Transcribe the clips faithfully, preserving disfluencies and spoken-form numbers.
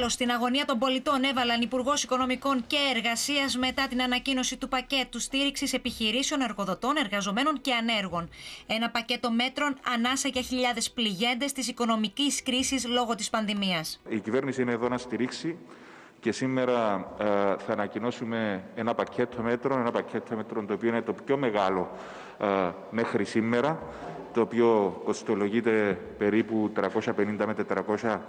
τέλος στην αγωνία των πολιτών έβαλαν Υπουργός Οικονομικών και Εργασίας μετά την ανακοίνωση του πακέτου στήριξης επιχειρήσεων, εργοδοτών, εργαζομένων και ανέργων. Ένα πακέτο μέτρων ανάσα για χιλιάδες πληγέντες της οικονομικής κρίσης λόγω της πανδημίας. Η κυβέρνηση είναι εδώ να στηρίξει και σήμερα ε, θα ανακοινώσουμε ένα πακέτο μέτρων, ένα πακέτο μέτρων το οποίο είναι το πιο μεγάλο ε, μέχρι σήμερα, το οποίο κοστολογείται περίπου τριακόσια πενήντα με τετρακόσια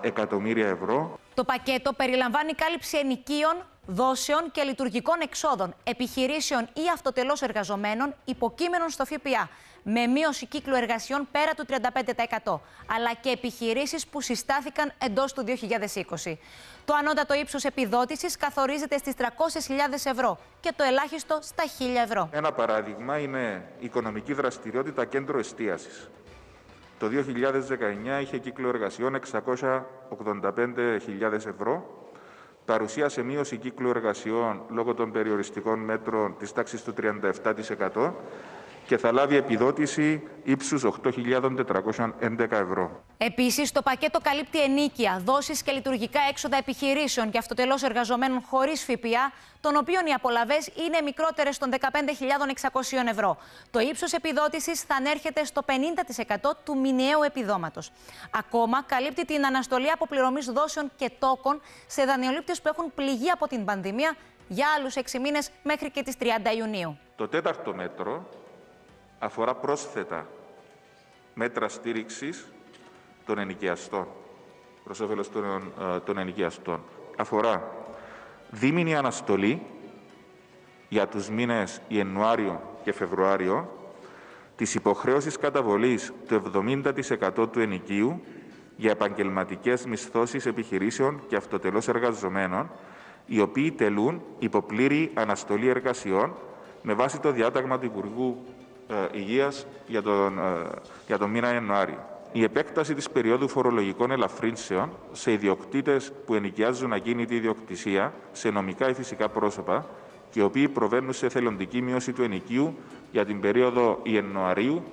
εκατομμύρια ευρώ. Το πακέτο περιλαμβάνει κάλυψη ενοικίων, δόσεων και λειτουργικών εξόδων επιχειρήσεων ή αυτοτελώς εργαζομένων υποκείμενων στο ΦΠΑ, με μείωση κύκλου εργασιών πέρα του τριάντα πέντε τοις εκατό, αλλά και επιχειρήσεις που συστάθηκαν εντός του δύο χιλιάδες είκοσι. Το ανώτατο ύψος επιδότησης καθορίζεται στις τριακόσιες χιλιάδες ευρώ και το ελάχιστο στα χίλια ευρώ. Ένα παράδειγμα είναι η οικονομική δραστηριότητα κέντρο εστίασης. Το δύο χιλιάδες δεκαεννιά είχε κύκλο εργασιών εξακόσιες ογδόντα πέντε χιλιάδες ευρώ. Παρουσίασε μείωση κύκλου εργασιών λόγω των περιοριστικών μέτρων της τάξης του τριάντα επτά τοις εκατό και θα λάβει επιδότηση ύψους οκτώ χιλιάδες τετρακόσια έντεκα ευρώ. Επίσης, το πακέτο καλύπτει ενίκεια, δόσεις και λειτουργικά έξοδα επιχειρήσεων και αυτοτελώς εργαζομένων χωρίς ΦΠΑ, των οποίων οι απολαβές είναι μικρότερες των δεκαπέντε χιλιάδες εξακόσια ευρώ. Το ύψος επιδότησης θα ανέρχεται στο πενήντα τοις εκατό του μηνιαίου επιδόματος. Ακόμα, καλύπτει την αναστολή αποπληρωμής δόσεων και τόκων σε δανειολήπτες που έχουν πληγεί από την πανδημία για άλλους έξι μήνες μέχρι και τις τριάντα Ιουνίου. Το τέταρτο μέτρο αφορά πρόσθετα μέτρα στήριξης των ενοικιαστών, προς όφελος των, ε, των ενοικιαστών. Αφορά δίμηνη αναστολή για τους μήνες Ιανουάριο και Φεβρουάριο της υποχρέωσης καταβολής του εβδομήντα τοις εκατό του ενοικίου για επαγγελματικές μισθώσεις επιχειρήσεων και αυτοτελώς εργαζομένων, οι οποίοι τελούν υποπλήρη αναστολή εργασιών με βάση το διάταγμα του Υπουργού Υγείας για τον, για τον μήνα Ιανουάριο. Η επέκταση της περίοδου φορολογικών ελαφρύνσεων σε ιδιοκτήτες που ενοικιάζουν ακίνητη ιδιοκτησία σε νομικά ή φυσικά πρόσωπα και οι οποίοι προβαίνουν σε θελοντική μείωση του ενοικίου για την περίοδο Ιανουαρίου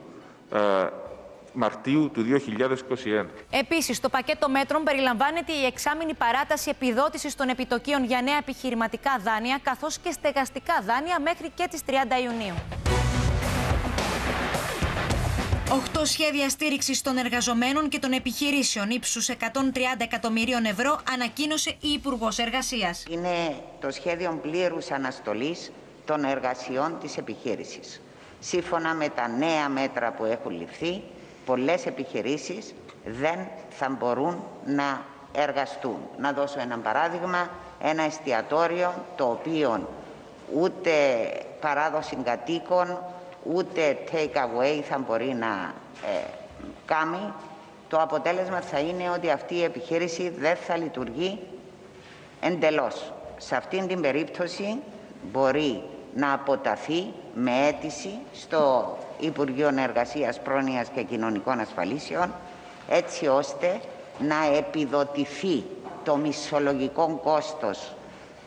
ε, Μαρτίου του δύο χιλιάδες είκοσι ένα. Επίσης, το πακέτο μέτρων περιλαμβάνεται η εξάμηνη παράταση επιδότησης των επιτοκίων για νέα επιχειρηματικά δάνεια καθώς και στεγαστικά δάνεια μέχρι και τις τριάντα Ιουνίου. Οχτώ σχέδια στήριξης των εργαζομένων και των επιχειρήσεων ύψους εκατόν τριάντα εκατομμυρίων ευρώ ανακοίνωσε η Υπουργός Εργασίας. Είναι το σχέδιο πλήρους αναστολής των εργασιών της επιχείρησης. Σύμφωνα με τα νέα μέτρα που έχουν ληφθεί, πολλές επιχειρήσεις δεν θα μπορούν να εργαστούν. Να δώσω ένα παράδειγμα, ένα εστιατόριο το οποίο ούτε παράδοση κατοίκων, ούτε take away θα μπορεί να ε, κάνει. Το αποτέλεσμα θα είναι ότι αυτή η επιχείρηση δεν θα λειτουργεί εντελώς. Σε αυτήν την περίπτωση μπορεί να αποταθεί με αίτηση στο Υπουργείο Εργασίας, Πρόνοιας και Κοινωνικών Ασφαλίσεων, έτσι ώστε να επιδοτηθεί το μισθολογικό κόστος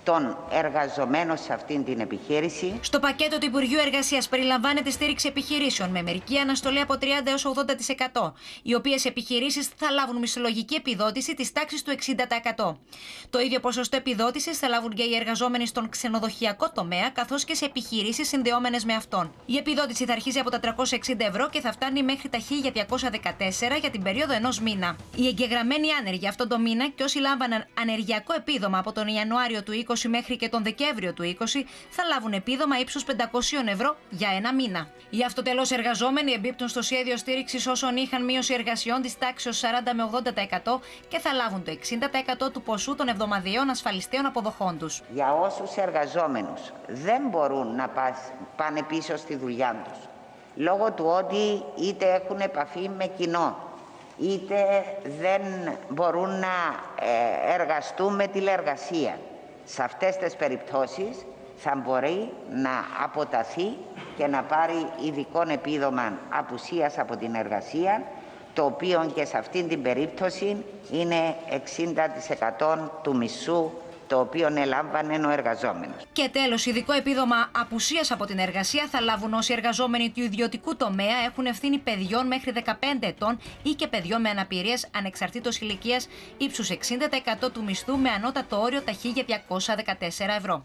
των εργαζομένων σε αυτήν την επιχείρηση. Στο πακέτο του Υπουργείου Εργασίας περιλαμβάνεται στήριξη επιχειρήσεων με μερική αναστολή από τριάντα έως ογδόντα τοις εκατό, οι οποίες επιχειρήσεις θα λάβουν μισθολογική επιδότηση της τάξης του εξήντα τοις εκατό. Το ίδιο ποσοστό επιδότησης θα λάβουν και οι εργαζόμενοι στον ξενοδοχειακό τομέα, καθώς και σε επιχειρήσεις συνδεόμενες με αυτόν. Η επιδότηση θα αρχίζει από τα τριακόσια εξήντα ευρώ και θα φτάνει μέχρι τα χίλια διακόσια δεκατέσσερα για την περίοδο ενός μήνα. Οι εγγεγραμμένοι άνεργοι αυτόν τον μήνα και όσοι λάμβαναν ανεργειακό επίδομα από τον Ιανουάριο του είκοσι μέχρι και τον Δεκέμβριο του είκοσι θα λάβουν επίδομα ύψους πεντακόσια ευρώ για ένα μήνα. Οι αυτοτελώς εργαζόμενοι εμπίπτουν στο σχέδιο στήριξης όσων είχαν μείωση εργασιών της τάξης σαράντα με ογδόντα τοις εκατό και θα λάβουν το εξήντα τοις εκατό του ποσού των εβδομαδιαίων ασφαλιστέων αποδοχών τους. Για όσους εργαζόμενους δεν μπορούν να πάνε πίσω στη δουλειά τους, λόγω του ότι είτε έχουν επαφή με κοινό, είτε δεν μπορούν να εργαστούν με τηλεργασία, σε αυτές τις περιπτώσεις θα μπορεί να αποταθεί και να πάρει ειδικό επίδομα απουσίας από την εργασία, το οποίο και σε αυτήν την περίπτωση είναι εξήντα τοις εκατό του μισού το οποίο έλαμβανε ο εργαζόμενος. Και τέλος, ειδικό επίδομα απουσίας από την εργασία θα λάβουν όσοι εργαζόμενοι του ιδιωτικού τομέα έχουν ευθύνη παιδιών μέχρι δεκαπέντε ετών ή και παιδιών με αναπηρίες ανεξαρτήτως ηλικίας ύψους εξήντα τοις εκατό του μισθού με ανώτατο όριο τα χίλια διακόσια δεκατέσσερα ευρώ.